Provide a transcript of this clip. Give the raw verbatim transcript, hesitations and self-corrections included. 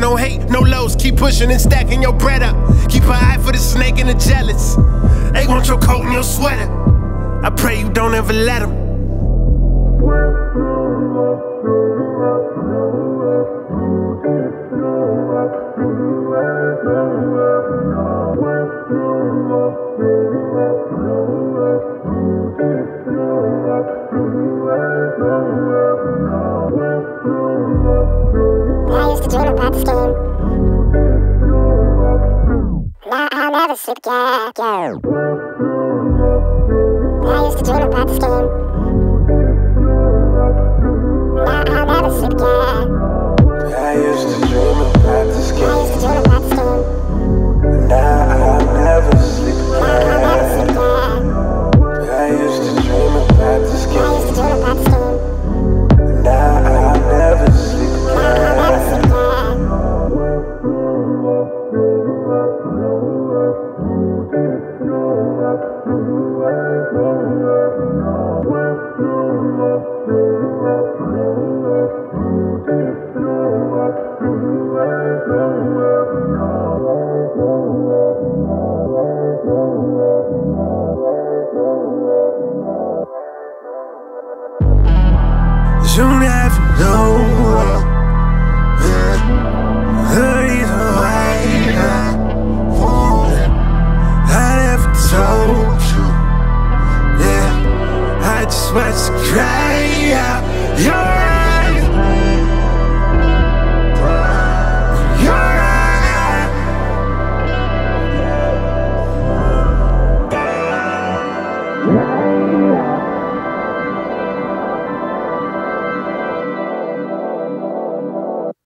No hate, no lows, keep pushing and stacking your bread up. Keep an eye for the snake and the jealous. They want your coat and your sweater. I pray you don't ever let them. I used to dream about this game. I used to dream about this game.